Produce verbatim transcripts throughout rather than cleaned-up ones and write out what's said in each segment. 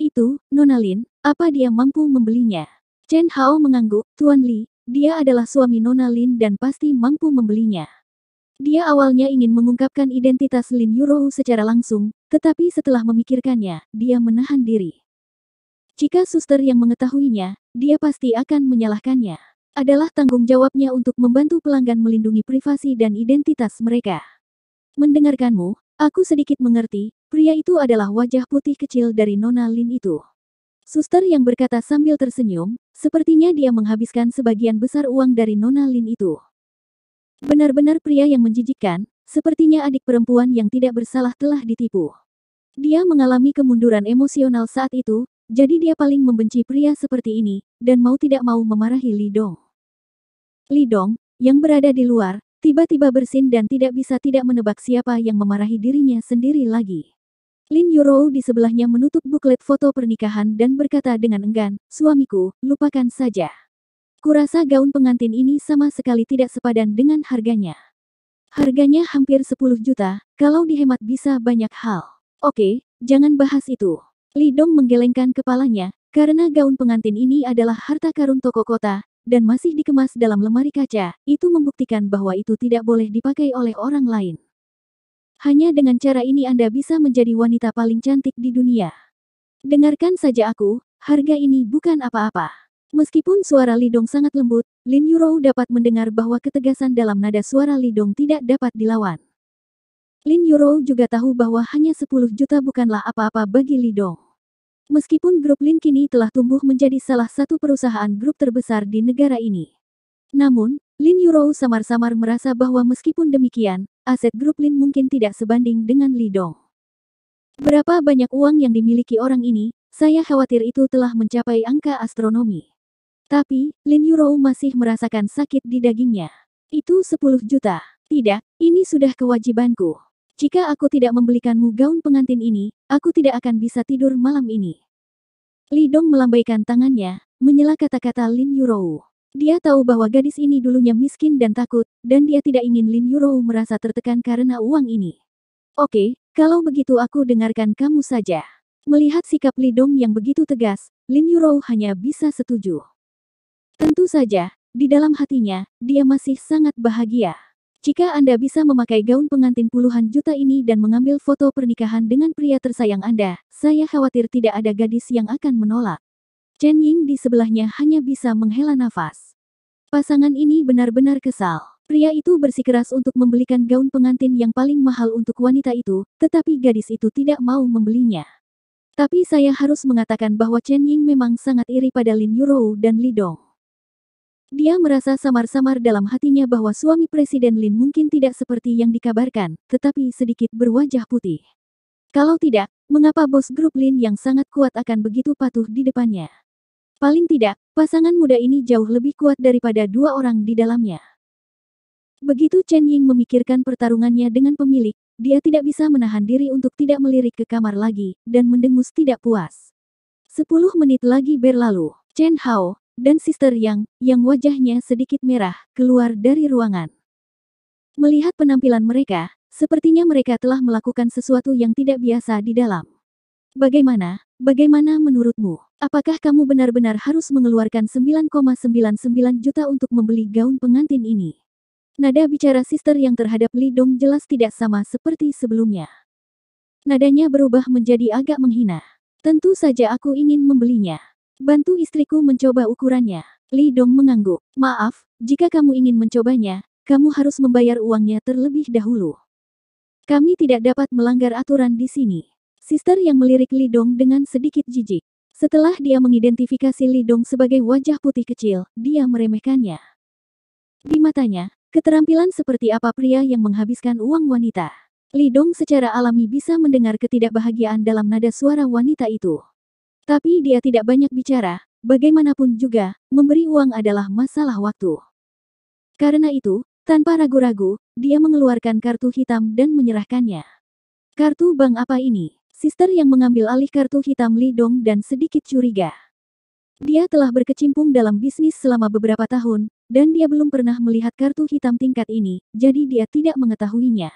Itu, Nona Lin, apa dia mampu membelinya? Chen Hao mengangguk, Tuan Li, dia adalah suami Nona Lin dan pasti mampu membelinya. Dia awalnya ingin mengungkapkan identitas Lin Yurou secara langsung, tetapi setelah memikirkannya, dia menahan diri. Jika suster yang mengetahuinya, dia pasti akan menyalahkannya. Adalah tanggung jawabnya untuk membantu pelanggan melindungi privasi dan identitas mereka. Mendengarkanmu, aku sedikit mengerti, pria itu adalah wajah putih kecil dari Nona Lin itu. Suster yang berkata sambil tersenyum, sepertinya dia menghabiskan sebagian besar uang dari Nona Lin itu. Benar-benar pria yang menjijikkan, sepertinya adik perempuan yang tidak bersalah telah ditipu. Dia mengalami kemunduran emosional saat itu, jadi dia paling membenci pria seperti ini, dan mau tidak mau memarahi Li Dong. Li Dong, yang berada di luar, tiba-tiba bersin dan tidak bisa tidak menebak siapa yang memarahi dirinya sendiri lagi. Lin Yurou di sebelahnya menutup buklet foto pernikahan dan berkata dengan enggan, "Suamiku, lupakan saja. Kurasa gaun pengantin ini sama sekali tidak sepadan dengan harganya. Harganya hampir sepuluh juta, kalau dihemat bisa banyak hal. Oke, jangan bahas itu." Li Dong menggelengkan kepalanya, karena gaun pengantin ini adalah harta karun toko kota, dan masih dikemas dalam lemari kaca, itu membuktikan bahwa itu tidak boleh dipakai oleh orang lain. Hanya dengan cara ini Anda bisa menjadi wanita paling cantik di dunia. Dengarkan saja aku, harga ini bukan apa-apa. Meskipun suara Li Dong sangat lembut, Lin Yurou dapat mendengar bahwa ketegasan dalam nada suara Li Dong tidak dapat dilawan. Lin Yurou juga tahu bahwa hanya sepuluh juta bukanlah apa-apa bagi Li Dong. Meskipun Grup Lin kini telah tumbuh menjadi salah satu perusahaan grup terbesar di negara ini. Namun, Lin Yurou samar-samar merasa bahwa meskipun demikian, aset Grup Lin mungkin tidak sebanding dengan Li Dong. Berapa banyak uang yang dimiliki orang ini, saya khawatir itu telah mencapai angka astronomi. Tapi, Lin Yurou masih merasakan sakit di dagingnya. Itu sepuluh juta. Tidak, ini sudah kewajibanku. Jika aku tidak membelikanmu gaun pengantin ini, aku tidak akan bisa tidur malam ini. Li Dong melambaikan tangannya, menyela kata-kata Lin Yurou. Dia tahu bahwa gadis ini dulunya miskin dan takut, dan dia tidak ingin Lin Yurou merasa tertekan karena uang ini. Oke, kalau begitu aku dengarkan kamu saja. Melihat sikap Li Dong yang begitu tegas, Lin Yurou hanya bisa setuju. Tentu saja, di dalam hatinya, dia masih sangat bahagia. Jika Anda bisa memakai gaun pengantin puluhan juta ini dan mengambil foto pernikahan dengan pria tersayang Anda, saya khawatir tidak ada gadis yang akan menolak. Chen Ying di sebelahnya hanya bisa menghela nafas. Pasangan ini benar-benar kesal. Pria itu bersikeras untuk membelikan gaun pengantin yang paling mahal untuk wanita itu, tetapi gadis itu tidak mau membelinya. Tapi saya harus mengatakan bahwa Chen Ying memang sangat iri pada Lin Yurou dan Li Dong. Dia merasa samar-samar dalam hatinya bahwa suami Presiden Lin mungkin tidak seperti yang dikabarkan, tetapi sedikit berwajah putih. Kalau tidak, mengapa bos Grup Lin yang sangat kuat akan begitu patuh di depannya? Paling tidak, pasangan muda ini jauh lebih kuat daripada dua orang di dalamnya. Begitu Chen Ying memikirkan pertarungannya dengan pemilik, dia tidak bisa menahan diri untuk tidak melirik ke kamar lagi, dan mendengus tidak puas. Sepuluh menit lagi berlalu, Chen Hao dan Sister Yang, yang wajahnya sedikit merah, keluar dari ruangan. Melihat penampilan mereka, sepertinya mereka telah melakukan sesuatu yang tidak biasa di dalam. Bagaimana, bagaimana menurutmu? Apakah kamu benar-benar harus mengeluarkan sembilan koma sembilan sembilan juta untuk membeli gaun pengantin ini? Nada bicara Sister Yang terhadap Li Dong jelas tidak sama seperti sebelumnya. Nadanya berubah menjadi agak menghina. Tentu saja aku ingin membelinya. Bantu istriku mencoba ukurannya. Li Dong mengangguk. Maaf, jika kamu ingin mencobanya, kamu harus membayar uangnya terlebih dahulu. Kami tidak dapat melanggar aturan di sini. Sister Yang melirik Li Dong dengan sedikit jijik. Setelah dia mengidentifikasi Li Dong sebagai wajah putih kecil, dia meremehkannya. Di matanya, keterampilan seperti apa pria yang menghabiskan uang wanita. Li Dong secara alami bisa mendengar ketidakbahagiaan dalam nada suara wanita itu. Tapi dia tidak banyak bicara, bagaimanapun juga, memberi uang adalah masalah waktu. Karena itu, tanpa ragu-ragu, dia mengeluarkan kartu hitam dan menyerahkannya. Kartu bank apa ini? Sister Yang mengambil alih kartu hitam Li Dong dan sedikit curiga. Dia telah berkecimpung dalam bisnis selama beberapa tahun, dan dia belum pernah melihat kartu hitam tingkat ini, jadi dia tidak mengetahuinya.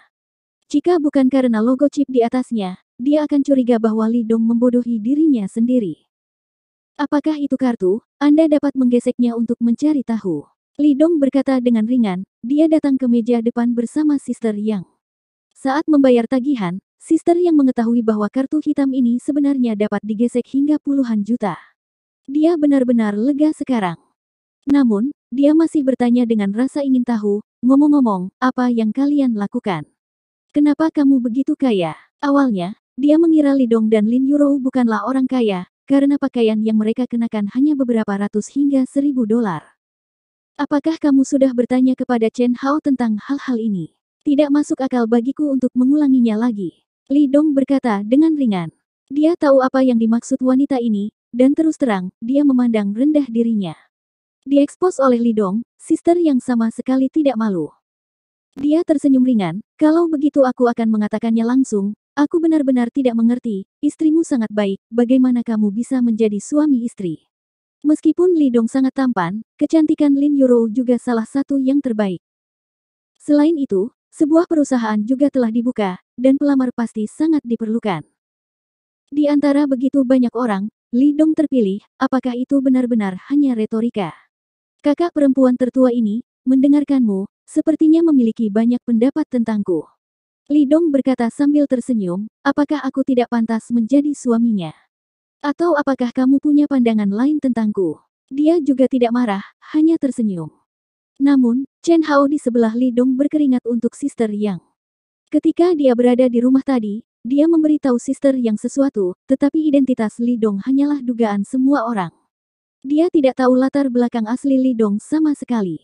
Jika bukan karena logo chip di atasnya, dia akan curiga bahwa Li Dong membodohi dirinya sendiri. Apakah itu kartu? Anda dapat menggeseknya untuk mencari tahu. Li Dong berkata dengan ringan, dia datang ke meja depan bersama Sister Yang. Saat membayar tagihan, Sister Yang mengetahui bahwa kartu hitam ini sebenarnya dapat digesek hingga puluhan juta. Dia benar-benar lega sekarang. Namun, dia masih bertanya dengan rasa ingin tahu, ngomong-ngomong, apa yang kalian lakukan? Kenapa kamu begitu kaya? Awalnya, dia mengira Li Dong dan Lin Yurou bukanlah orang kaya, karena pakaian yang mereka kenakan hanya beberapa ratus hingga seribu dolar. Apakah kamu sudah bertanya kepada Chen Hao tentang hal-hal ini? Tidak masuk akal bagiku untuk mengulanginya lagi. Li Dong berkata dengan ringan. Dia tahu apa yang dimaksud wanita ini, dan terus terang, dia memandang rendah dirinya. Diekspos oleh Li Dong, Sister yang sama sekali tidak malu. Dia tersenyum ringan, kalau begitu aku akan mengatakannya langsung, aku benar-benar tidak mengerti, istrimu sangat baik, bagaimana kamu bisa menjadi suami istri. Meskipun Li Dong sangat tampan, kecantikan Lin Yurou juga salah satu yang terbaik. Selain itu, sebuah perusahaan juga telah dibuka, dan pelamar pasti sangat diperlukan. Di antara begitu banyak orang, Li Dong terpilih, apakah itu benar-benar hanya retorika? Kakak perempuan tertua ini, mendengarkanmu, sepertinya memiliki banyak pendapat tentangku. Li Dong berkata sambil tersenyum, apakah aku tidak pantas menjadi suaminya? Atau apakah kamu punya pandangan lain tentangku? Dia juga tidak marah, hanya tersenyum. Namun, Chen Hao di sebelah Li Dong berkeringat untuk Sister Yang. Ketika dia berada di rumah tadi, dia memberitahu Sister Yang sesuatu, tetapi identitas Li Dong hanyalah dugaan semua orang. Dia tidak tahu latar belakang asli Li Dong sama sekali.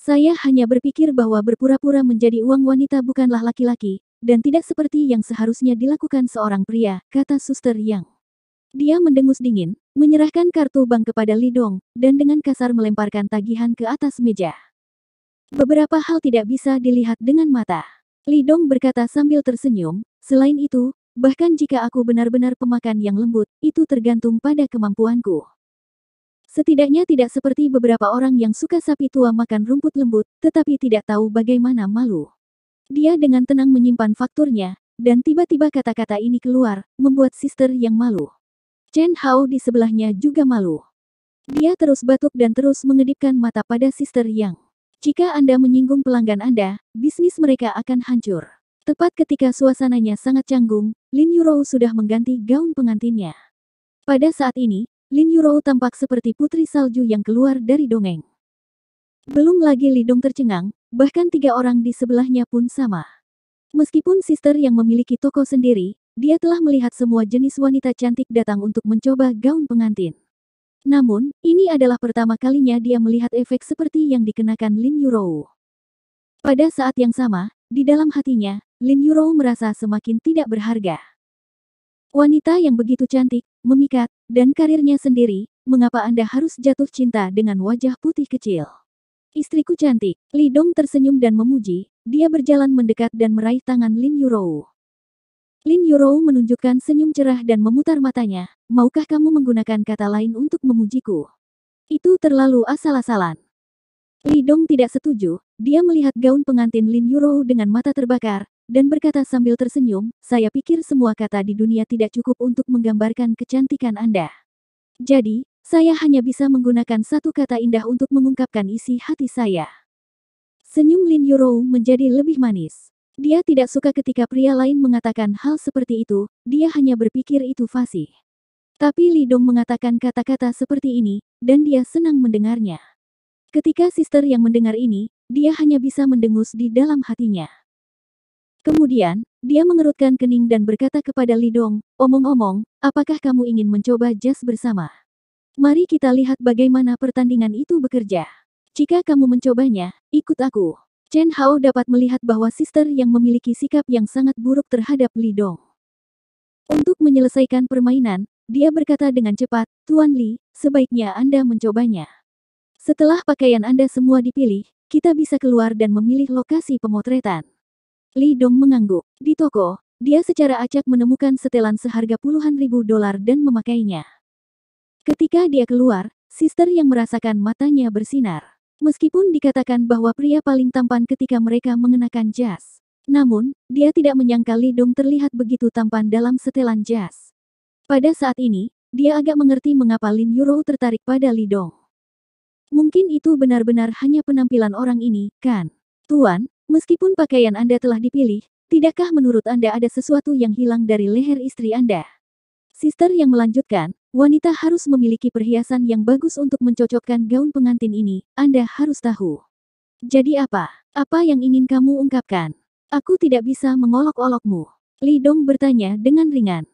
Saya hanya berpikir bahwa berpura-pura menjadi uang wanita bukanlah laki-laki, dan tidak seperti yang seharusnya dilakukan seorang pria, kata Suster Yang. Dia mendengus dingin, menyerahkan kartu bank kepada Li Dong, dan dengan kasar melemparkan tagihan ke atas meja. Beberapa hal tidak bisa dilihat dengan mata. Li Dong berkata sambil tersenyum, selain itu, bahkan jika aku benar-benar pemakan yang lembut, itu tergantung pada kemampuanku. Setidaknya tidak seperti beberapa orang yang suka sapi tua makan rumput lembut, tetapi tidak tahu bagaimana malu. Dia dengan tenang menyimpan fakturnya, dan tiba-tiba kata-kata ini keluar, membuat Sister Yang malu. Chen Hao di sebelahnya juga malu. Dia terus batuk dan terus mengedipkan mata pada Sister Yang. Jika Anda menyinggung pelanggan Anda, bisnis mereka akan hancur. Tepat ketika suasananya sangat canggung, Lin Yurou sudah mengganti gaun pengantinnya. Pada saat ini, Lin Yurou tampak seperti putri salju yang keluar dari dongeng. Belum lagi Li Dong tercengang, bahkan tiga orang di sebelahnya pun sama. Meskipun Sister Yang memiliki toko sendiri, dia telah melihat semua jenis wanita cantik datang untuk mencoba gaun pengantin. Namun, ini adalah pertama kalinya dia melihat efek seperti yang dikenakan Lin Yurou. Pada saat yang sama, di dalam hatinya, Lin Yurou merasa semakin tidak berharga. Wanita yang begitu cantik, memikat, dan karirnya sendiri, mengapa Anda harus jatuh cinta dengan wajah putih kecil? Istriku cantik, Li Dong tersenyum dan memuji, dia berjalan mendekat dan meraih tangan Lin Yurou. Lin Yurou menunjukkan senyum cerah dan memutar matanya, maukah kamu menggunakan kata lain untuk memujiku? Itu terlalu asal-asalan. Li Dong tidak setuju, dia melihat gaun pengantin Lin Yurou dengan mata terbakar, dan berkata sambil tersenyum, saya pikir semua kata di dunia tidak cukup untuk menggambarkan kecantikan Anda. Jadi, saya hanya bisa menggunakan satu kata indah untuk mengungkapkan isi hati saya. Senyum Lin Yurou menjadi lebih manis. Dia tidak suka ketika pria lain mengatakan hal seperti itu, dia hanya berpikir itu fasih. Tapi Li Dong mengatakan kata-kata seperti ini, dan dia senang mendengarnya. Ketika Sister Yang mendengar ini, dia hanya bisa mendengus di dalam hatinya. Kemudian, dia mengerutkan kening dan berkata kepada Li Dong, omong-omong, apakah kamu ingin mencoba jas bersama? Mari kita lihat bagaimana pertandingan itu bekerja. Jika kamu mencobanya, ikut aku. Chen Hao dapat melihat bahwa Sister Yang memiliki sikap yang sangat buruk terhadap Li Dong. Untuk menyelesaikan permainan, dia berkata dengan cepat, Tuan Li, sebaiknya Anda mencobanya. Setelah pakaian Anda semua dipilih, kita bisa keluar dan memilih lokasi pemotretan. Li Dong mengangguk. Di toko, dia secara acak menemukan setelan seharga puluhan ribu dolar dan memakainya. Ketika dia keluar, Sister Yang merasakan matanya bersinar. Meskipun dikatakan bahwa pria paling tampan ketika mereka mengenakan jas, Namun, dia tidak menyangka Li Dong terlihat begitu tampan dalam setelan jas. Pada saat ini, dia agak mengerti mengapa Lin Yurou tertarik pada Li Dong. Mungkin itu benar-benar hanya penampilan orang ini, kan? Tuan, meskipun pakaian Anda telah dipilih, tidakkah menurut Anda ada sesuatu yang hilang dari leher istri Anda? Sister Yang melanjutkan, wanita harus memiliki perhiasan yang bagus untuk mencocokkan gaun pengantin ini, Anda harus tahu. Jadi apa? Apa yang ingin kamu ungkapkan? Aku tidak bisa mengolok-olokmu. Li Dong bertanya dengan ringan.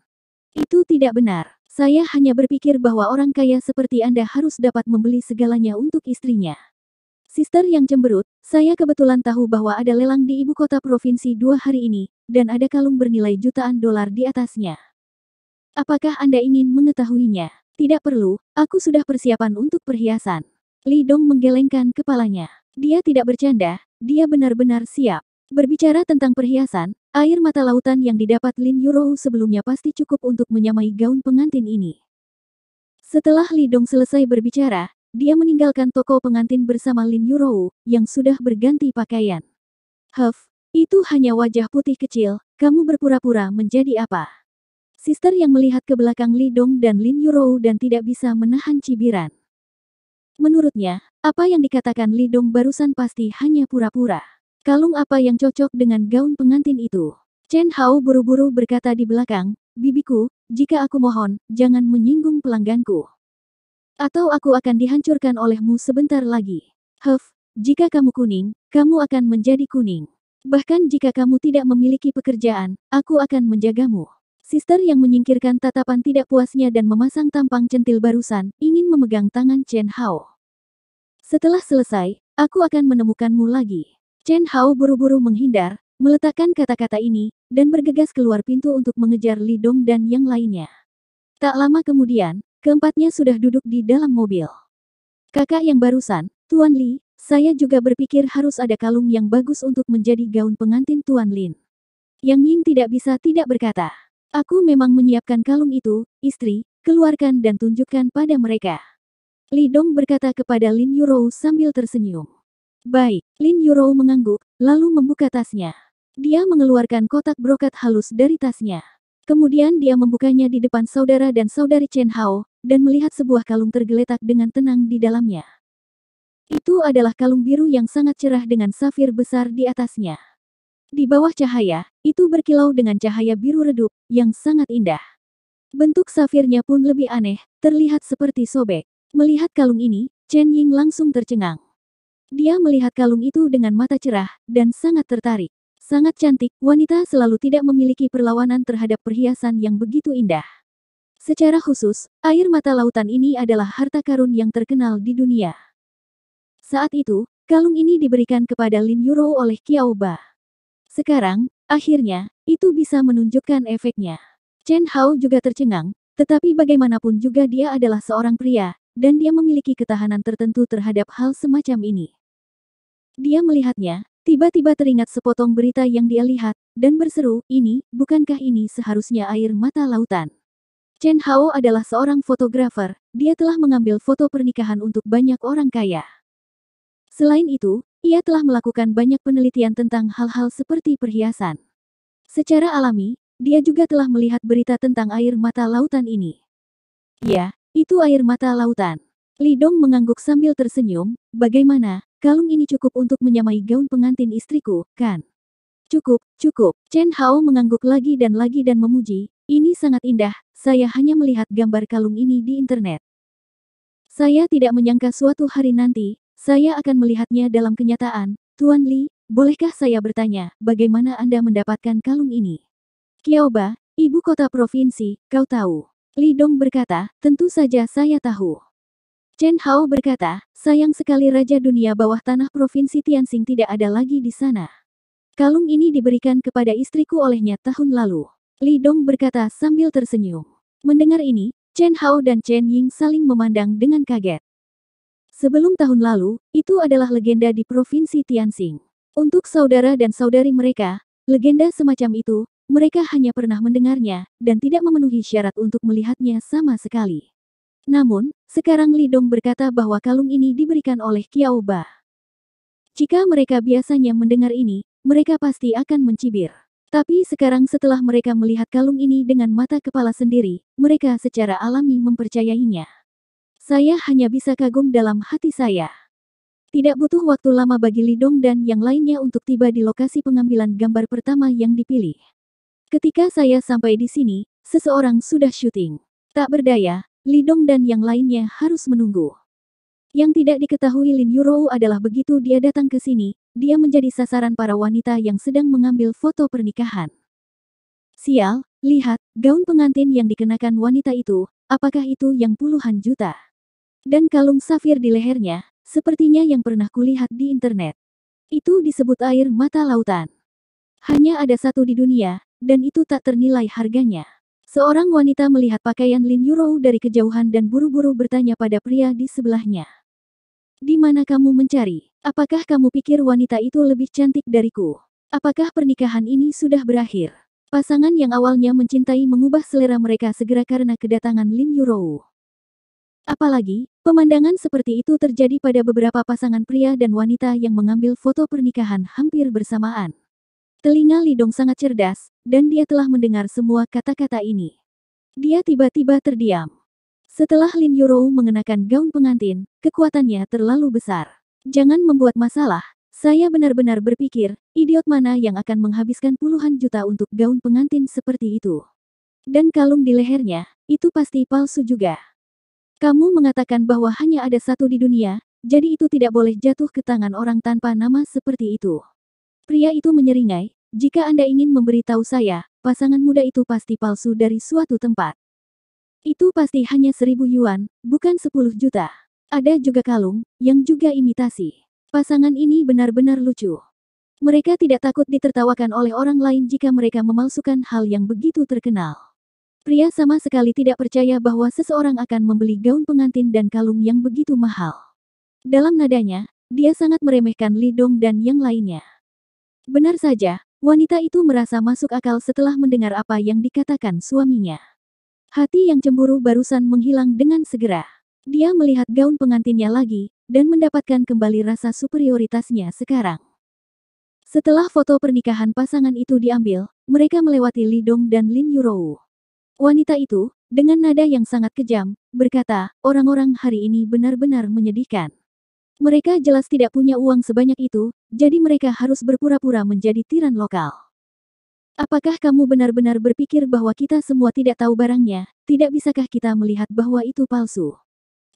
Itu tidak benar. Saya hanya berpikir bahwa orang kaya seperti Anda harus dapat membeli segalanya untuk istrinya. Sister Yang cemberut, saya kebetulan tahu bahwa ada lelang di ibu kota provinsi dua hari ini, dan ada kalung bernilai jutaan dolar di atasnya. Apakah Anda ingin mengetahuinya? Tidak perlu, aku sudah persiapan untuk perhiasan. Li Dong menggelengkan kepalanya. Dia tidak bercanda, dia benar-benar siap. Berbicara tentang perhiasan, air mata lautan yang didapat Lin Yurou sebelumnya pasti cukup untuk menyamai gaun pengantin ini. Setelah Li Dong selesai berbicara, dia meninggalkan toko pengantin bersama Lin Yurou, yang sudah berganti pakaian. Huff, itu hanya wajah putih kecil, kamu berpura-pura menjadi apa? Sister Yang melihat ke belakang Li Dong dan Lin Yurou dan tidak bisa menahan cibiran. Menurutnya, apa yang dikatakan Li Dong barusan pasti hanya pura-pura. Kalung apa yang cocok dengan gaun pengantin itu? Chen Hao buru-buru berkata di belakang, bibiku, jika aku mohon, jangan menyinggung pelangganku. Atau aku akan dihancurkan olehmu sebentar lagi. Huff, jika kamu kuning, kamu akan menjadi kuning. Bahkan jika kamu tidak memiliki pekerjaan, aku akan menjagamu. Sister Yang menyingkirkan tatapan tidak puasnya dan memasang tampang centil barusan, ingin memegang tangan Chen Hao. Setelah selesai, aku akan menemukanmu lagi. Chen Hao buru-buru menghindar, meletakkan kata-kata ini, dan bergegas keluar pintu untuk mengejar Li Dong dan yang lainnya. Tak lama kemudian, keempatnya sudah duduk di dalam mobil. Kakak yang barusan, Tuan Li, saya juga berpikir harus ada kalung yang bagus untuk menjadi gaun pengantin Tuan Lin. Yang Ying tidak bisa tidak berkata, aku memang menyiapkan kalung itu, istri, keluarkan dan tunjukkan pada mereka. Li Dong berkata kepada Lin Yurou sambil tersenyum. Baik, Lin Yurou mengangguk, lalu membuka tasnya. Dia mengeluarkan kotak brokat halus dari tasnya. Kemudian dia membukanya di depan saudara dan saudari Chen Hao, dan melihat sebuah kalung tergeletak dengan tenang di dalamnya. Itu adalah kalung biru yang sangat cerah dengan safir besar di atasnya. Di bawah cahaya, itu berkilau dengan cahaya biru redup, yang sangat indah. Bentuk safirnya pun lebih aneh, terlihat seperti sobek. Melihat kalung ini, Chen Ying langsung tercengang. Dia melihat kalung itu dengan mata cerah, dan sangat tertarik. Sangat cantik, wanita selalu tidak memiliki perlawanan terhadap perhiasan yang begitu indah. Secara khusus, air mata lautan ini adalah harta karun yang terkenal di dunia. Saat itu, kalung ini diberikan kepada Lin Yurou oleh Qiaoba. Sekarang, akhirnya, itu bisa menunjukkan efeknya. Chen Hao juga tercengang, tetapi bagaimanapun juga dia adalah seorang pria, dan dia memiliki ketahanan tertentu terhadap hal semacam ini. Dia melihatnya. Tiba-tiba teringat sepotong berita yang dia lihat, dan berseru, ini, bukankah ini seharusnya air mata lautan? Chen Hao adalah seorang fotografer, dia telah mengambil foto pernikahan untuk banyak orang kaya. Selain itu, ia telah melakukan banyak penelitian tentang hal-hal seperti perhiasan. Secara alami, dia juga telah melihat berita tentang air mata lautan ini. Ya, itu air mata lautan. Li Dong mengangguk sambil tersenyum, bagaimana? Kalung ini cukup untuk menyamai gaun pengantin istriku, kan? Cukup, cukup. Chen Hao mengangguk lagi dan lagi dan memuji, ini sangat indah, saya hanya melihat gambar kalung ini di internet. Saya tidak menyangka suatu hari nanti, saya akan melihatnya dalam kenyataan. Tuan Li, bolehkah saya bertanya, bagaimana Anda mendapatkan kalung ini? Qiaoba, ibu kota provinsi, kau tahu. Li Dong berkata, tentu saja saya tahu. Chen Hao berkata, sayang sekali Raja Dunia Bawah Tanah Provinsi Tianxing tidak ada lagi di sana. Kalung ini diberikan kepada istriku olehnya tahun lalu. Li Dong berkata sambil tersenyum. Mendengar ini, Chen Hao dan Chen Ying saling memandang dengan kaget. Sebelum tahun lalu, itu adalah legenda di Provinsi Tianxing. Untuk saudara dan saudari mereka, legenda semacam itu, mereka hanya pernah mendengarnya, dan tidak memenuhi syarat untuk melihatnya sama sekali. Namun, sekarang Li Dong berkata bahwa kalung ini diberikan oleh Qiaoba. Jika mereka biasanya mendengar ini, mereka pasti akan mencibir. Tapi sekarang setelah mereka melihat kalung ini dengan mata kepala sendiri, mereka secara alami mempercayainya. Saya hanya bisa kagum dalam hati saya. Tidak butuh waktu lama bagi Li Dong dan yang lainnya untuk tiba di lokasi pengambilan gambar pertama yang dipilih. Ketika saya sampai di sini, seseorang sudah syuting. Tak berdaya, Li Dong dan yang lainnya harus menunggu. Yang tidak diketahui Lin Yurou adalah begitu dia datang ke sini, dia menjadi sasaran para wanita yang sedang mengambil foto pernikahan. Sial, lihat, gaun pengantin yang dikenakan wanita itu, apakah itu yang puluhan juta? Dan kalung safir di lehernya, sepertinya yang pernah kulihat di internet. Itu disebut air mata lautan. Hanya ada satu di dunia, dan itu tak ternilai harganya. Seorang wanita melihat pakaian Lin Yurou dari kejauhan dan buru-buru bertanya pada pria di sebelahnya. Di mana kamu mencari? Apakah kamu pikir wanita itu lebih cantik dariku? Apakah pernikahan ini sudah berakhir? Pasangan yang awalnya mencintai mengubah selera mereka segera karena kedatangan Lin Yurou. Apalagi, pemandangan seperti itu terjadi pada beberapa pasangan pria dan wanita yang mengambil foto pernikahan hampir bersamaan. Telinga Li Dong sangat cerdas, dan dia telah mendengar semua kata-kata ini. Dia tiba-tiba terdiam. Setelah Lin Yurou mengenakan gaun pengantin, kekuatannya terlalu besar. Jangan membuat masalah, saya benar-benar berpikir, idiot mana yang akan menghabiskan puluhan juta untuk gaun pengantin seperti itu. Dan kalung di lehernya, itu pasti palsu juga. Kamu mengatakan bahwa hanya ada satu di dunia, jadi itu tidak boleh jatuh ke tangan orang tanpa nama seperti itu. Pria itu menyeringai, jika Anda ingin memberitahu saya, pasangan muda itu pasti palsu dari suatu tempat. Itu pasti hanya seribu yuan, bukan sepuluh juta. Ada juga kalung, yang juga imitasi. Pasangan ini benar-benar lucu. Mereka tidak takut ditertawakan oleh orang lain jika mereka memalsukan hal yang begitu terkenal. Pria sama sekali tidak percaya bahwa seseorang akan membeli gaun pengantin dan kalung yang begitu mahal. Dalam nadanya, dia sangat meremehkan Li Dong dan yang lainnya. Benar saja, wanita itu merasa masuk akal setelah mendengar apa yang dikatakan suaminya. Hati yang cemburu barusan menghilang dengan segera. Dia melihat gaun pengantinnya lagi, dan mendapatkan kembali rasa superioritasnya sekarang. Setelah foto pernikahan pasangan itu diambil, mereka melewati Li Dong dan Lin Yurou. Wanita itu, dengan nada yang sangat kejam, berkata, orang-orang hari ini benar-benar menyedihkan. Mereka jelas tidak punya uang sebanyak itu, jadi mereka harus berpura-pura menjadi tiran lokal. Apakah kamu benar-benar berpikir bahwa kita semua tidak tahu barangnya? Tidak bisakah kita melihat bahwa itu palsu?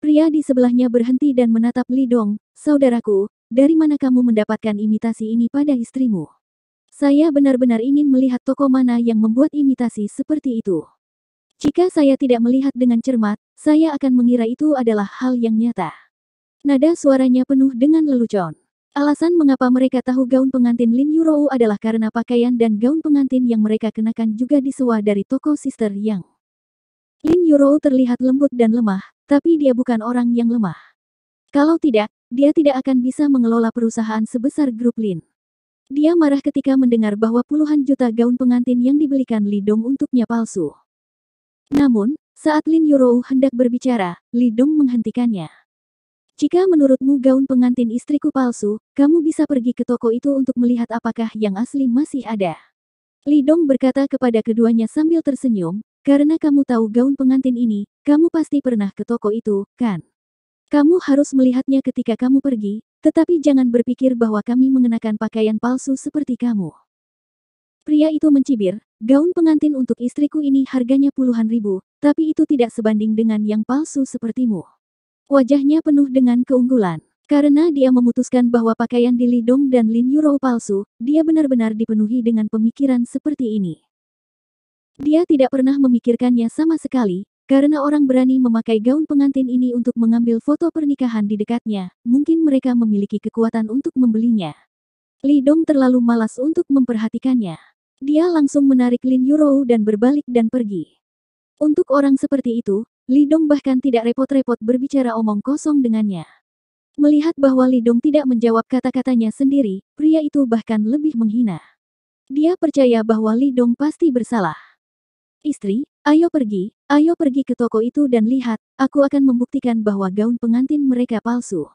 Pria di sebelahnya berhenti dan menatap Li Dong. Saudaraku, dari mana kamu mendapatkan imitasi ini pada istrimu? Saya benar-benar ingin melihat toko mana yang membuat imitasi seperti itu. Jika saya tidak melihat dengan cermat, saya akan mengira itu adalah hal yang nyata. Nada suaranya penuh dengan lelucon. Alasan mengapa mereka tahu gaun pengantin Lin Yurou adalah karena pakaian dan gaun pengantin yang mereka kenakan juga disewa dari toko Sister Yang. Lin Yurou terlihat lembut dan lemah, tapi dia bukan orang yang lemah. Kalau tidak, dia tidak akan bisa mengelola perusahaan sebesar Grup Lin. Dia marah ketika mendengar bahwa puluhan juta gaun pengantin yang dibelikan Li Dong untuknya palsu. Namun, saat Lin Yurou hendak berbicara, Li Dong menghentikannya. Jika menurutmu gaun pengantin istriku palsu, kamu bisa pergi ke toko itu untuk melihat apakah yang asli masih ada. Li Dong berkata kepada keduanya sambil tersenyum, karena kamu tahu gaun pengantin ini, kamu pasti pernah ke toko itu, kan? Kamu harus melihatnya ketika kamu pergi, tetapi jangan berpikir bahwa kami mengenakan pakaian palsu seperti kamu. Pria itu mencibir, gaun pengantin untuk istriku ini harganya puluhan ribu, tapi itu tidak sebanding dengan yang palsu sepertimu. Wajahnya penuh dengan keunggulan. Karena dia memutuskan bahwa pakaian di Li Dong dan Lin Yurou palsu, dia benar-benar dipenuhi dengan pemikiran seperti ini. Dia tidak pernah memikirkannya sama sekali, karena orang berani memakai gaun pengantin ini untuk mengambil foto pernikahan di dekatnya, mungkin mereka memiliki kekuatan untuk membelinya. Li Dong terlalu malas untuk memperhatikannya. Dia langsung menarik Lin Yurou dan berbalik dan pergi. Untuk orang seperti itu, Li Dong bahkan tidak repot-repot berbicara omong kosong dengannya. Melihat bahwa Li Dong tidak menjawab kata-katanya sendiri, pria itu bahkan lebih menghina. Dia percaya bahwa Li Dong pasti bersalah. Istri, ayo pergi, ayo pergi ke toko itu dan lihat, aku akan membuktikan bahwa gaun pengantin mereka palsu.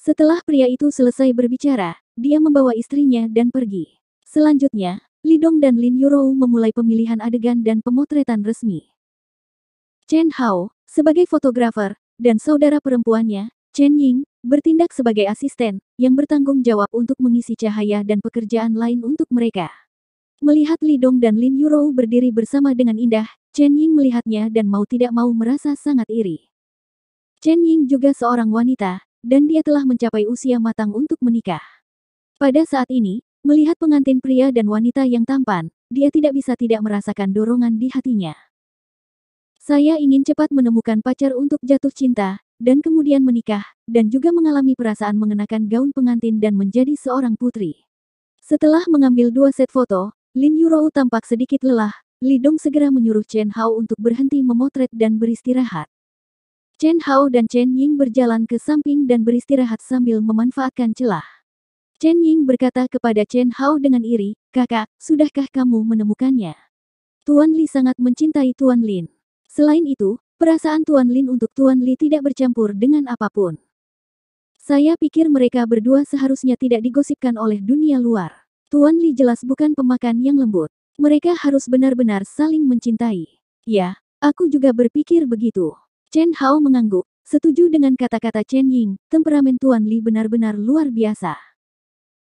Setelah pria itu selesai berbicara, dia membawa istrinya dan pergi. Selanjutnya, Li Dong dan Lin Yurou memulai pemilihan adegan dan pemotretan resmi. Chen Hao, sebagai fotografer, dan saudara perempuannya, Chen Ying, bertindak sebagai asisten, yang bertanggung jawab untuk mengisi cahaya dan pekerjaan lain untuk mereka. Melihat Li Dong dan Lin Yurou berdiri bersama dengan indah, Chen Ying melihatnya dan mau tidak mau merasa sangat iri. Chen Ying juga seorang wanita, dan dia telah mencapai usia matang untuk menikah. Pada saat ini, melihat pengantin pria dan wanita yang tampan, dia tidak bisa tidak merasakan dorongan di hatinya. Saya ingin cepat menemukan pacar untuk jatuh cinta, dan kemudian menikah, dan juga mengalami perasaan mengenakan gaun pengantin dan menjadi seorang putri. Setelah mengambil dua set foto, Lin Yurou tampak sedikit lelah. Li Dong segera menyuruh Chen Hao untuk berhenti memotret dan beristirahat. Chen Hao dan Chen Ying berjalan ke samping dan beristirahat sambil memanfaatkan celah. Chen Ying berkata kepada Chen Hao dengan iri, "Kakak, sudahkah kamu menemukannya? Tuan Li sangat mencintai Tuan Lin." Selain itu, perasaan Tuan Lin untuk Tuan Li tidak bercampur dengan apapun. Saya pikir mereka berdua seharusnya tidak digosipkan oleh dunia luar. Tuan Li jelas bukan pemakan yang lembut. Mereka harus benar-benar saling mencintai. Ya, aku juga berpikir begitu. Chen Hao mengangguk, setuju dengan kata-kata Chen Ying, temperamen Tuan Li benar-benar luar biasa.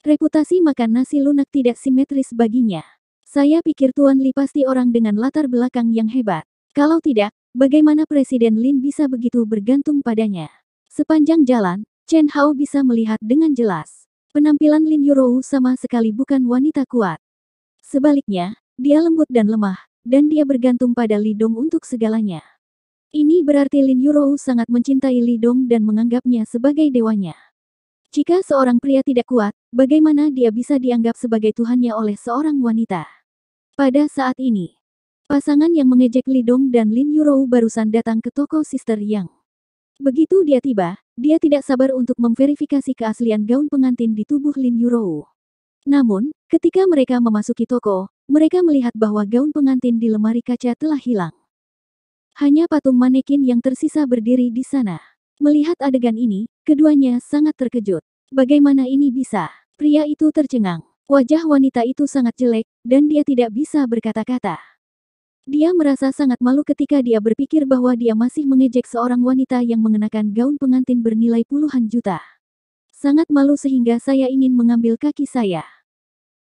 Reputasi makan nasi lunak tidak simetris baginya. Saya pikir Tuan Li pasti orang dengan latar belakang yang hebat. Kalau tidak, bagaimana Presiden Lin bisa begitu bergantung padanya? Sepanjang jalan, Chen Hao bisa melihat dengan jelas. Penampilan Lin Yurou sama sekali bukan wanita kuat. Sebaliknya, dia lembut dan lemah, dan dia bergantung pada Li Dong untuk segalanya. Ini berarti Lin Yurou sangat mencintai Li Dong dan menganggapnya sebagai dewanya. Jika seorang pria tidak kuat, bagaimana dia bisa dianggap sebagai tuhannya oleh seorang wanita? Pada saat ini, pasangan yang mengejek Li Dong dan Lin Yurou barusan datang ke toko Sister Yang. Begitu dia tiba, dia tidak sabar untuk memverifikasi keaslian gaun pengantin di tubuh Lin Yurou. Namun, ketika mereka memasuki toko, mereka melihat bahwa gaun pengantin di lemari kaca telah hilang. Hanya patung manekin yang tersisa berdiri di sana. Melihat adegan ini, keduanya sangat terkejut. Bagaimana ini bisa? Pria itu tercengang. Wajah wanita itu sangat jelek, dan dia tidak bisa berkata-kata. Dia merasa sangat malu ketika dia berpikir bahwa dia masih mengejek seorang wanita yang mengenakan gaun pengantin bernilai puluhan juta. Sangat malu sehingga saya ingin mengambil kaki saya.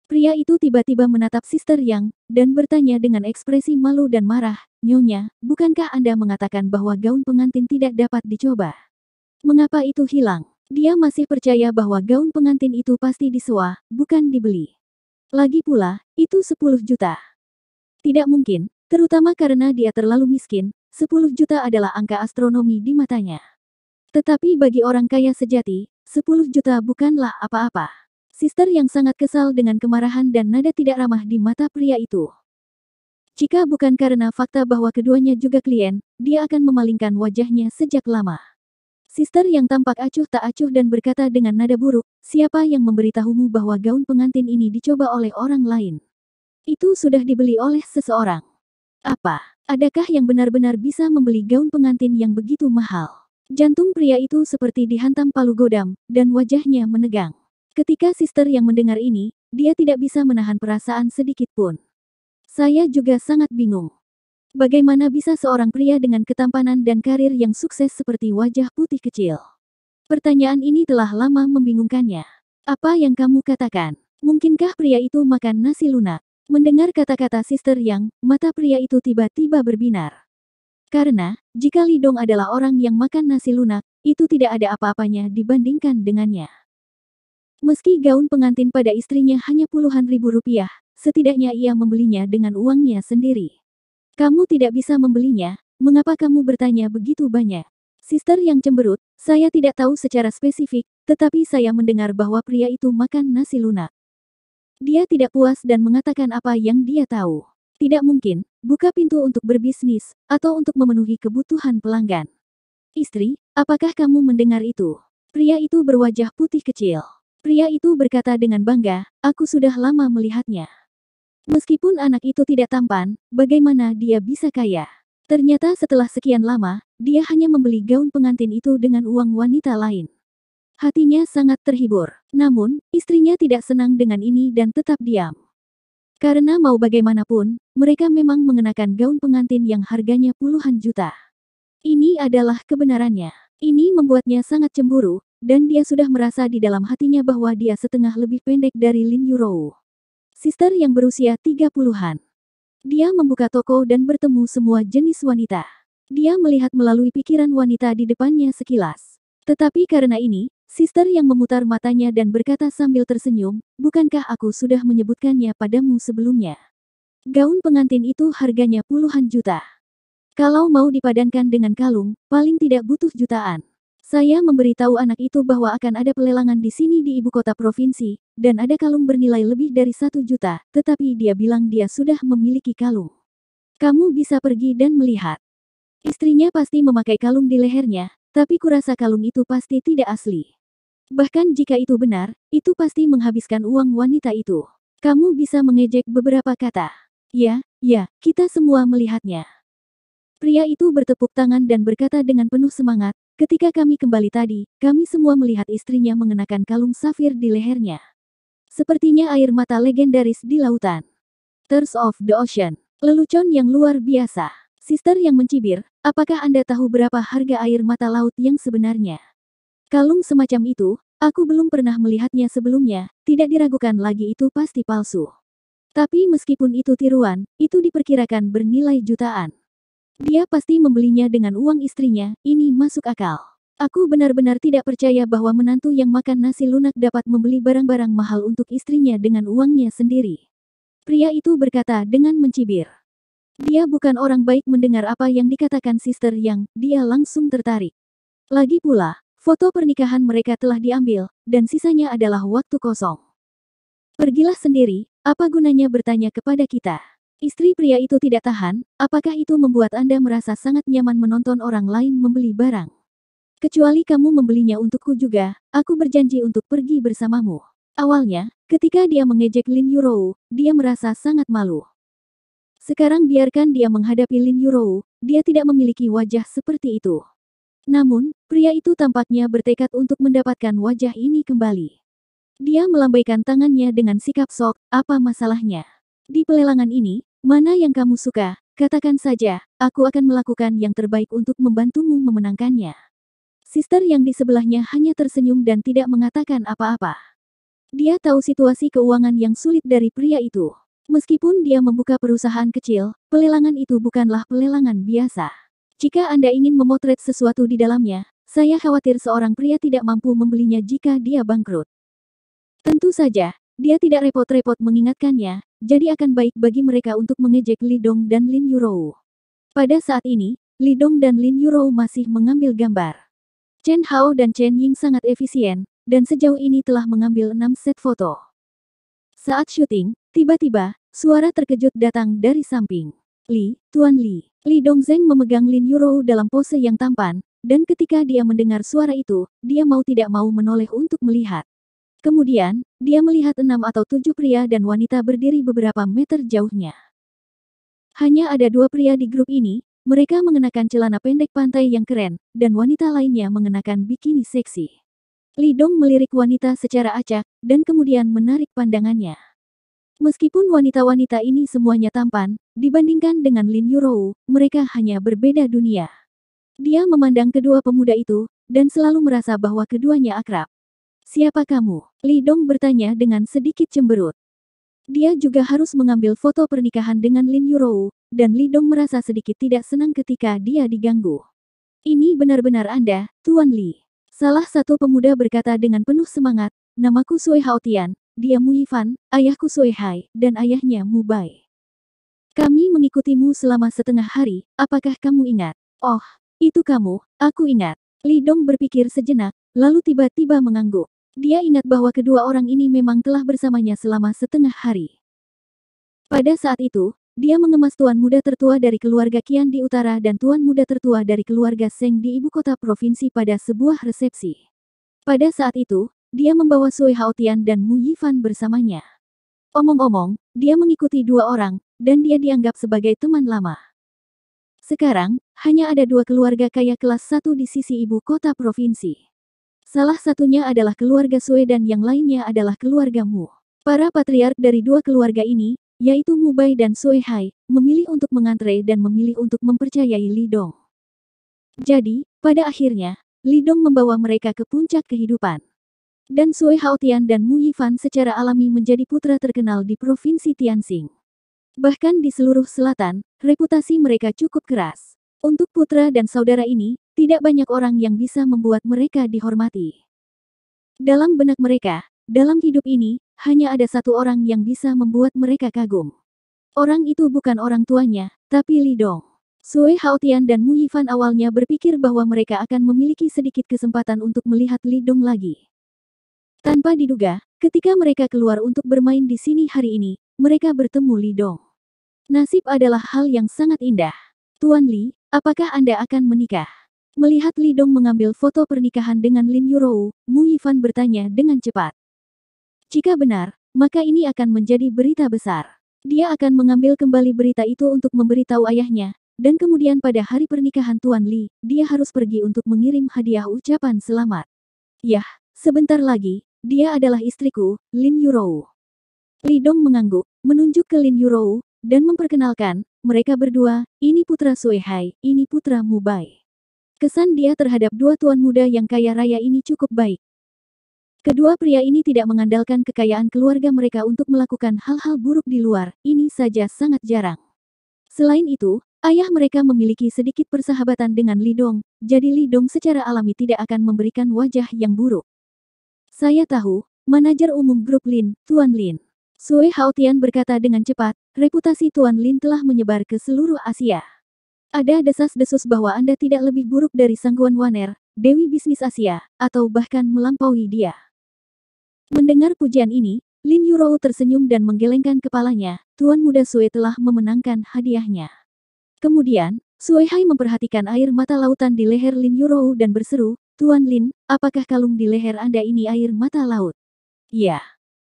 Pria itu tiba-tiba menatap Sister Yang, dan bertanya dengan ekspresi malu dan marah, Nyonya, bukankah Anda mengatakan bahwa gaun pengantin tidak dapat dicoba? Mengapa itu hilang? Dia masih percaya bahwa gaun pengantin itu pasti disewa, bukan dibeli. Lagi pula, itu sepuluh juta. Tidak mungkin. Terutama karena dia terlalu miskin, sepuluh juta adalah angka astronomi di matanya. Tetapi bagi orang kaya sejati, sepuluh juta bukanlah apa-apa. Sister yang sangat kesal dengan kemarahan dan nada tidak ramah di mata pria itu. Jika bukan karena fakta bahwa keduanya juga klien, dia akan memalingkan wajahnya sejak lama. Sister yang tampak acuh tak acuh dan berkata dengan nada buruk, siapa yang memberitahumu bahwa gaun pengantin ini dicoba oleh orang lain? Itu sudah dibeli oleh seseorang. Apa? Adakah yang benar-benar bisa membeli gaun pengantin yang begitu mahal? Jantung pria itu seperti dihantam palu godam, dan wajahnya menegang. Ketika Sister yang mendengar ini, dia tidak bisa menahan perasaan sedikit pun. Saya juga sangat bingung. Bagaimana bisa seorang pria dengan ketampanan dan karir yang sukses seperti wajah putih kecil? Pertanyaan ini telah lama membingungkannya. Apa yang kamu katakan? Mungkinkah pria itu makan nasi lunak? Mendengar kata-kata Sister Yang, mata pria itu tiba-tiba berbinar. Karena, jika Li Dong adalah orang yang makan nasi lunak, itu tidak ada apa-apanya dibandingkan dengannya. Meski gaun pengantin pada istrinya hanya puluhan ribu rupiah, setidaknya ia membelinya dengan uangnya sendiri. Kamu tidak bisa membelinya, mengapa kamu bertanya begitu banyak? Sister Yang cemberut, saya tidak tahu secara spesifik, tetapi saya mendengar bahwa pria itu makan nasi lunak. Dia tidak puas dan mengatakan apa yang dia tahu. Tidak mungkin, buka pintu untuk berbisnis, atau untuk memenuhi kebutuhan pelanggan. Istri, apakah kamu mendengar itu? Pria itu berwajah putih kecil. Pria itu berkata dengan bangga, aku sudah lama melihatnya. Meskipun anak itu tidak tampan, bagaimana dia bisa kaya? Ternyata setelah sekian lama, dia hanya membeli gaun pengantin itu dengan uang wanita lain. Hatinya sangat terhibur. Namun, istrinya tidak senang dengan ini dan tetap diam. Karena mau bagaimanapun, mereka memang mengenakan gaun pengantin yang harganya puluhan juta. Ini adalah kebenarannya. Ini membuatnya sangat cemburu, dan dia sudah merasa di dalam hatinya bahwa dia setengah lebih pendek dari Lin Yurou. Sister yang berusia tiga puluhan. Dia membuka toko dan bertemu semua jenis wanita. Dia melihat melalui pikiran wanita di depannya sekilas. Tetapi karena ini, Sister yang memutar matanya dan berkata sambil tersenyum, "Bukankah aku sudah menyebutkannya padamu sebelumnya? Gaun pengantin itu harganya puluhan juta. Kalau mau dipadankan dengan kalung, paling tidak butuh jutaan. Saya memberitahu anak itu bahwa akan ada pelelangan di sini di ibu kota provinsi, dan ada kalung bernilai lebih dari satu juta, tetapi dia bilang dia sudah memiliki kalung. Kamu bisa pergi dan melihat." Istrinya pasti memakai kalung di lehernya, tapi kurasa kalung itu pasti tidak asli. Bahkan jika itu benar, itu pasti menghabiskan uang wanita itu. Kamu bisa mengejek beberapa kata. Ya, ya, kita semua melihatnya. Pria itu bertepuk tangan dan berkata dengan penuh semangat, "Ketika kami kembali tadi, kami semua melihat istrinya mengenakan kalung safir di lehernya. Sepertinya air mata legendaris di lautan. Tears of the Ocean. Lelucon yang luar biasa." Sister yang mencibir, "Apakah Anda tahu berapa harga air mata laut yang sebenarnya? Kalung semacam itu, aku belum pernah melihatnya sebelumnya, tidak diragukan lagi itu pasti palsu. Tapi meskipun itu tiruan, itu diperkirakan bernilai jutaan. Dia pasti membelinya dengan uang istrinya, ini masuk akal. Aku benar-benar tidak percaya bahwa menantu yang makan nasi lunak dapat membeli barang-barang mahal untuk istrinya dengan uangnya sendiri." Pria itu berkata dengan mencibir. Dia bukan orang baik. Mendengar apa yang dikatakan Sister Yang, dia langsung tertarik. Lagi pula, foto pernikahan mereka telah diambil, dan sisanya adalah waktu kosong. "Pergilah sendiri, apa gunanya bertanya kepada kita?" Istri pria itu tidak tahan, "Apakah itu membuat Anda merasa sangat nyaman menonton orang lain membeli barang? Kecuali kamu membelinya untukku juga, aku berjanji untuk pergi bersamamu." Awalnya, ketika dia mengejek Lin Yurou, dia merasa sangat malu. Sekarang biarkan dia menghadapi Lin Yurou, dia tidak memiliki wajah seperti itu. Namun, pria itu tampaknya bertekad untuk mendapatkan wajah ini kembali. Dia melambaikan tangannya dengan sikap sok, "Apa masalahnya? Di pelelangan ini, mana yang kamu suka, katakan saja, aku akan melakukan yang terbaik untuk membantumu memenangkannya." Sister yang di sebelahnya hanya tersenyum dan tidak mengatakan apa-apa. Dia tahu situasi keuangan yang sulit dari pria itu. Meskipun dia membuka perusahaan kecil, pelelangan itu bukanlah pelelangan biasa. Jika Anda ingin memotret sesuatu di dalamnya, saya khawatir seorang pria tidak mampu membelinya jika dia bangkrut. Tentu saja, dia tidak repot-repot mengingatkannya, jadi akan baik bagi mereka untuk mengejek Li Dong dan Lin Yurou. Pada saat ini, Li Dong dan Lin Yurou masih mengambil gambar. Chen Hao dan Chen Ying sangat efisien, dan sejauh ini telah mengambil enam set foto. Saat syuting, tiba-tiba, suara terkejut datang dari samping. "Li, Tuan Li." Li Dongzheng memegang Lin Yurou dalam pose yang tampan, dan ketika dia mendengar suara itu, dia mau tidak mau menoleh untuk melihat. Kemudian, dia melihat enam atau tujuh pria dan wanita berdiri beberapa meter jauhnya. Hanya ada dua pria di grup ini, mereka mengenakan celana pendek pantai yang keren, dan wanita lainnya mengenakan bikini seksi. Li Dong melirik wanita secara acak, dan kemudian menarik pandangannya. Meskipun wanita-wanita ini semuanya tampan, dibandingkan dengan Lin Yurou, mereka hanya berbeda dunia. Dia memandang kedua pemuda itu, dan selalu merasa bahwa keduanya akrab. "Siapa kamu?" Li Dong bertanya dengan sedikit cemberut. Dia juga harus mengambil foto pernikahan dengan Lin Yurou, dan Li Dong merasa sedikit tidak senang ketika dia diganggu. "Ini benar-benar Anda, Tuan Li." Salah satu pemuda berkata dengan penuh semangat, "Namaku Su Haotian. Dia Mu Yifan, ayahku Su Hai, dan ayahnya Mubai. Kami mengikutimu selama setengah hari, apakah kamu ingat?" "Oh, itu kamu, aku ingat." Li Dong berpikir sejenak, lalu tiba-tiba mengangguk. Dia ingat bahwa kedua orang ini memang telah bersamanya selama setengah hari. Pada saat itu, dia mengemas tuan muda tertua dari keluarga Qian di utara dan tuan muda tertua dari keluarga Seng di ibu kota provinsi pada sebuah resepsi. Pada saat itu, dia membawa Su Haotian dan Mu Yifan bersamanya. Omong-omong, dia mengikuti dua orang, dan dia dianggap sebagai teman lama. Sekarang, hanya ada dua keluarga kaya kelas satu di sisi ibu kota provinsi. Salah satunya adalah keluarga Sue dan yang lainnya adalah keluarga Mu. Para patriark dari dua keluarga ini, yaitu Mubai dan Su Hai, memilih untuk mengantre dan memilih untuk mempercayai Li Dong. Jadi, pada akhirnya, Li Dong membawa mereka ke puncak kehidupan. Dan Su Haotian dan Mu Yifan secara alami menjadi putra terkenal di provinsi Tianxing. Bahkan di seluruh selatan, reputasi mereka cukup keras. Untuk putra dan saudara ini, tidak banyak orang yang bisa membuat mereka dihormati. Dalam benak mereka, dalam hidup ini, hanya ada satu orang yang bisa membuat mereka kagum. Orang itu bukan orang tuanya, tapi Li Dong. Su Haotian dan Mu Yifan awalnya berpikir bahwa mereka akan memiliki sedikit kesempatan untuk melihat Li Dong lagi. Tanpa diduga, ketika mereka keluar untuk bermain di sini hari ini, mereka bertemu Li Dong. Nasib adalah hal yang sangat indah. Tuan Li, apakah Anda akan menikah? Melihat Li Dong mengambil foto pernikahan dengan Lin Yurou, Mu Yifan bertanya dengan cepat. Jika benar, maka ini akan menjadi berita besar. Dia akan mengambil kembali berita itu untuk memberitahu ayahnya, dan kemudian pada hari pernikahan Tuan Li, dia harus pergi untuk mengirim hadiah ucapan selamat. Yah, sebentar lagi. Dia adalah istriku, Lin Yurou. Li Dong mengangguk, menunjuk ke Lin Yurou, dan memperkenalkan, mereka berdua, ini putra Su Hai, ini putra Mubai. Kesan dia terhadap dua tuan muda yang kaya raya ini cukup baik. Kedua pria ini tidak mengandalkan kekayaan keluarga mereka untuk melakukan hal-hal buruk di luar, ini saja sangat jarang. Selain itu, ayah mereka memiliki sedikit persahabatan dengan Li Dong, jadi Li Dong secara alami tidak akan memberikan wajah yang buruk. Saya tahu, manajer umum Grup Lin, Tuan Lin. Su Haotian berkata dengan cepat, reputasi Tuan Lin telah menyebar ke seluruh Asia. Ada desas-desus bahwa Anda tidak lebih buruk dari Sangguan Waner, Dewi Bisnis Asia, atau bahkan melampaui dia. Mendengar pujian ini, Lin Yurou tersenyum dan menggelengkan kepalanya, Tuan Muda Sue telah memenangkan hadiahnya. Kemudian, Su Hai memperhatikan air mata lautan di leher Lin Yurou dan berseru, Tuan Lin, apakah kalung di leher Anda ini air mata laut? Ya.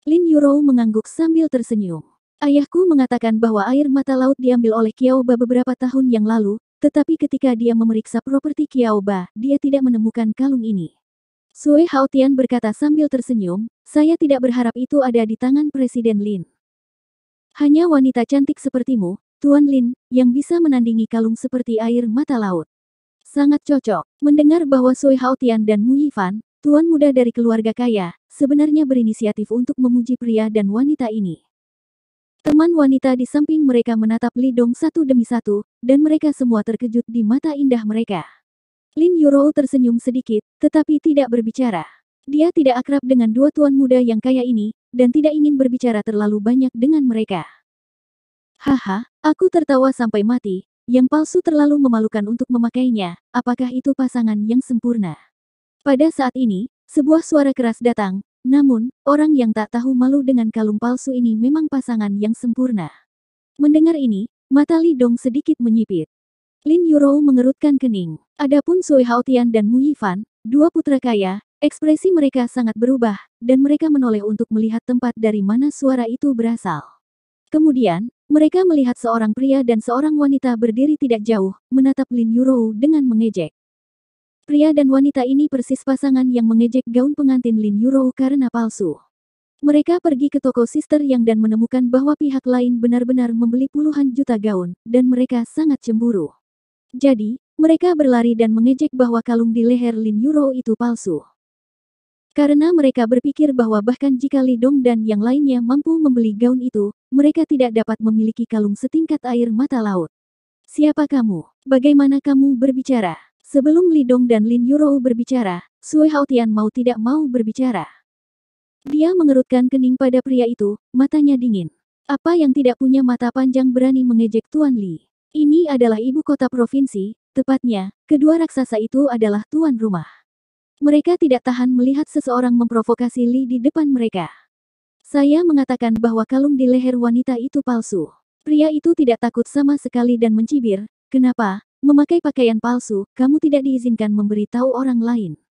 Lin Yurou mengangguk sambil tersenyum. Ayahku mengatakan bahwa air mata laut diambil oleh Qiaoba beberapa tahun yang lalu, tetapi ketika dia memeriksa properti Qiaoba, dia tidak menemukan kalung ini. Su Haotian berkata sambil tersenyum, saya tidak berharap itu ada di tangan Presiden Lin. Hanya wanita cantik sepertimu, Tuan Lin, yang bisa menandingi kalung seperti air mata laut. Sangat cocok. Mendengar bahwa Su Haotian dan Mu Yifan, tuan muda dari keluarga kaya, sebenarnya berinisiatif untuk memuji pria dan wanita ini. Teman wanita di samping mereka menatap Li Dong satu demi satu, dan mereka semua terkejut di mata indah mereka. Lin Yurou tersenyum sedikit, tetapi tidak berbicara. Dia tidak akrab dengan dua tuan muda yang kaya ini, dan tidak ingin berbicara terlalu banyak dengan mereka. Haha, aku tertawa sampai mati. Yang palsu terlalu memalukan untuk memakainya, apakah itu pasangan yang sempurna? Pada saat ini, sebuah suara keras datang, namun, orang yang tak tahu malu dengan kalung palsu ini memang pasangan yang sempurna. Mendengar ini, mata Li Dong sedikit menyipit. Lin Yurou mengerutkan kening. Adapun Su Haotian dan Mu Yifan, dua putra kaya, ekspresi mereka sangat berubah, dan mereka menoleh untuk melihat tempat dari mana suara itu berasal. Kemudian, mereka melihat seorang pria dan seorang wanita berdiri tidak jauh, menatap Lin Yurou dengan mengejek. Pria dan wanita ini persis pasangan yang mengejek gaun pengantin Lin Yurou karena palsu. Mereka pergi ke toko Sister Yang dan menemukan bahwa pihak lain benar-benar membeli puluhan juta gaun, dan mereka sangat cemburu. Jadi, mereka berlari dan mengejek bahwa kalung di leher Lin Yurou itu palsu. Karena mereka berpikir bahwa bahkan jika Li Dong dan yang lainnya mampu membeli gaun itu, mereka tidak dapat memiliki kalung setingkat air mata laut. Siapa kamu? Bagaimana kamu berbicara? Sebelum Li Dong dan Lin Yurou berbicara, Su Haotian mau tidak mau berbicara. Dia mengerutkan kening pada pria itu, matanya dingin. Apa yang tidak punya mata panjang berani mengejek Tuan Li? Ini adalah ibu kota provinsi, tepatnya, kedua raksasa itu adalah tuan rumah. Mereka tidak tahan melihat seseorang memprovokasi Li di depan mereka. Saya mengatakan bahwa kalung di leher wanita itu palsu. Pria itu tidak takut sama sekali dan mencibir, kenapa, memakai pakaian palsu, kamu tidak diizinkan memberitahu orang lain.